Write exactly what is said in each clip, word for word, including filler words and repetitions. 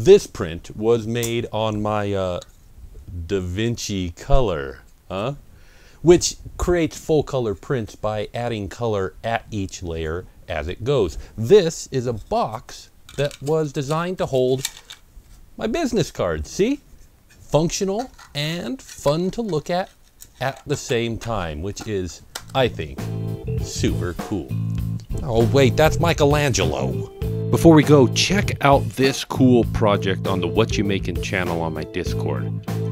This print was made on my uh, Da Vinci Color, huh? Which creates full color prints by adding color at each layer as it goes. This is a box that was designed to hold my business cards, see? Functional and fun to look at at the same time, which is, I think, super cool. Oh wait, that's Michelangelo. Before we go, check out this cool project on the What You Making channel on my Discord.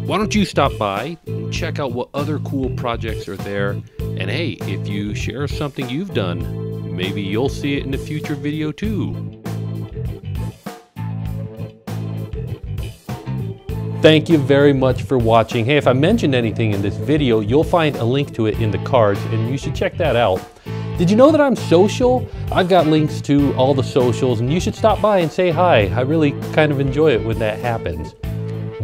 Why don't you stop by and check out what other cool projects are there? And hey, if you share something you've done, maybe you'll see it in a future video too. Thank you very much for watching. Hey, if I mentioned anything in this video, you'll find a link to it in the cards and you should check that out. Did you know that I'm social? I've got links to all the socials and you should stop by and say hi. I really kind of enjoy it when that happens.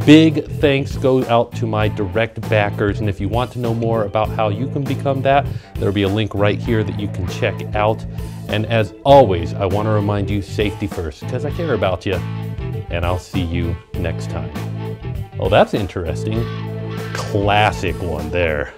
Big thanks go out to my direct backers, and if you want to know more about how you can become that, there'll be a link right here that you can check out. And as always, I want to remind you, safety first, because I care about you, and I'll see you next time. Oh, that's interesting. Classic one there.